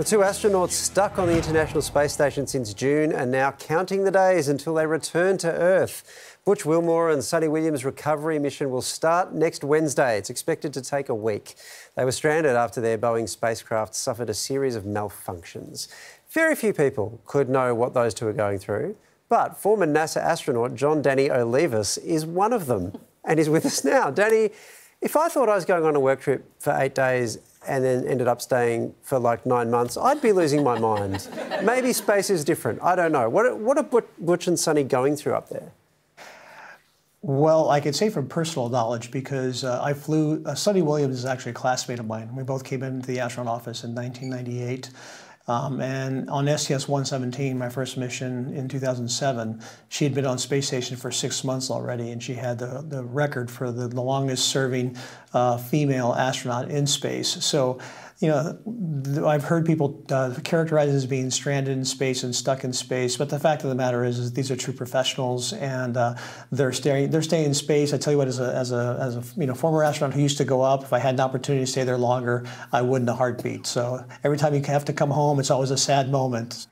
Well, two astronauts stuck on the International Space Station since June are now counting the days until they return to Earth. Butch Wilmore and Sunita Williams' recovery mission will start next Wednesday. It's expected to take a week. They were stranded after their Boeing spacecraft suffered a series of malfunctions. Very few people could know what those two are going through, but former NASA astronaut John Danny Olivas is one of them and is with us now. Danny, if I thought I was going on a work trip for 8 days and then ended up staying for like 9 months, I'd be losing my mind. Maybe space is different. I don't know. What are Butch and Sunny going through up there? Well, I can say from personal knowledge because I flew... Sunny Williams is actually a classmate of mine. We both came into the astronaut office in 1998. And on STS-117, my first mission in 2007, she had been on space station for 6 months already, and she had the record for the longest-serving female astronaut in space. So, you know, I've heard people characterize it as being stranded in space and stuck in space, but the fact of the matter is these are true professionals, and they're staying in space. I tell you what, as a you know, former astronaut who used to go up, if I had an opportunity to stay there longer, I would in a heartbeat. So every time you have to come home, it's always a sad moment.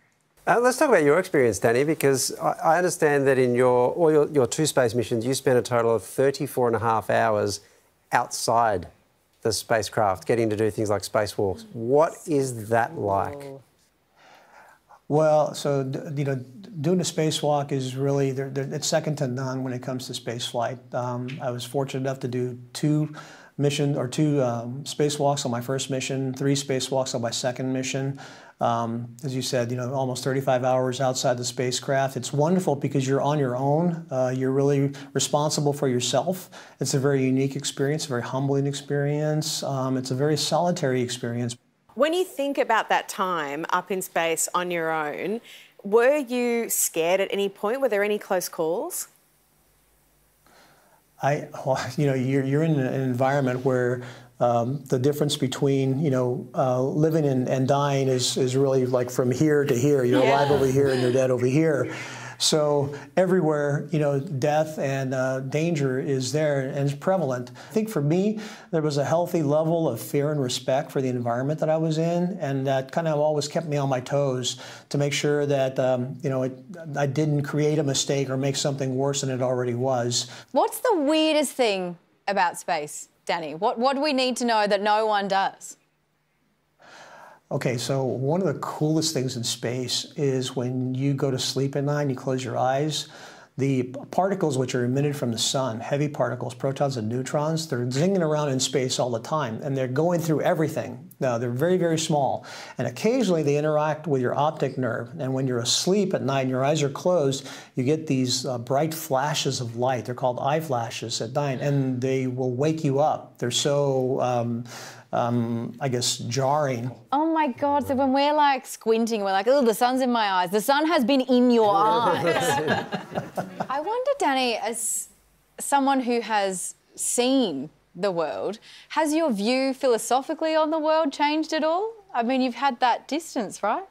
Let's talk about your experience, Danny, because I understand that in all your two space missions, you spent a total of 34.5 hours outside the spacecraft, getting to do things like spacewalks. What is that like? Well, so, you know, doing a spacewalk is really, it's second to none when it comes to spaceflight. I was fortunate enough to do two spacewalks on my first mission, three spacewalks on my second mission. As you said, you know, almost 35 hours outside the spacecraft. It's wonderful because you're on your own. You're really responsible for yourself. It's a very unique experience, a very humbling experience. It's a very solitary experience. When you think about that time up in space on your own, were you scared at any point? Were there any close calls? You know, you're in an environment where the difference between, you know, living and dying is really like from here to here. You're alive over here and you're dead over here. So everywhere, you know, death and danger is there and is prevalent. I think for me, there was a healthy level of fear and respect for the environment that I was in, and that kind of always kept me on my toes to make sure that, you know, I didn't create a mistake or make something worse than it already was. What's the weirdest thing about space, Danny? What do we need to know that no one does? Okay, so one of the coolest things in space is when you go to sleep at night and you close your eyes, the particles which are emitted from the sun, heavy particles, protons and neutrons, they're zinging around in space all the time, and they're going through everything. Now, they're very, very small, and occasionally they interact with your optic nerve, and when you're asleep at night and your eyes are closed, you get these bright flashes of light. They're called eye flashes at night, and they will wake you up. They're so... I guess, jarring. Oh, my God. So when we're, like, squinting, we're like, oh, the sun's in my eyes. The sun has been in your eyes. I wonder, Danny, as someone who has seen the world, has your view philosophically on the world changed at all? I mean, you've had that distance, right?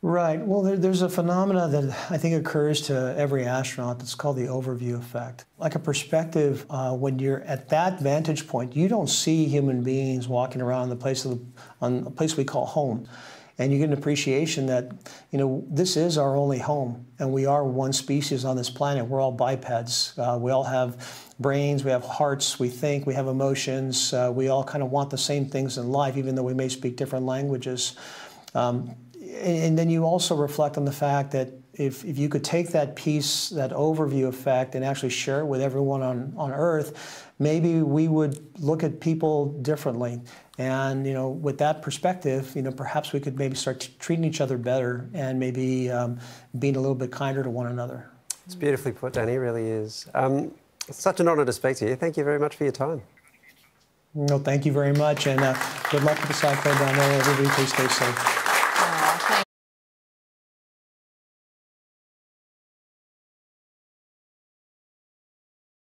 Right. Well, there's a phenomena that I think occurs to every astronaut that's called the overview effect. Like a perspective, when you're at that vantage point, you don't see human beings walking around on the place we call home. And you get an appreciation that, you know, this is our only home, and we are one species on this planet. We're all bipeds. We all have brains, we have hearts, we think, we have emotions. We all kind of want the same things in life, even though we may speak different languages. And then you also reflect on the fact that if you could take that piece, that overview effect, and actually share it with everyone on Earth, maybe we would look at people differently. And, you know, with that perspective, you know, perhaps we could maybe start treating each other better and maybe being a little bit kinder to one another. It's beautifully put, Danny, it really is. It's such an honour to speak to you. Thank you very much for your time. No, thank you very much, and good luck with the cycle down there. Everybody, please stay safe.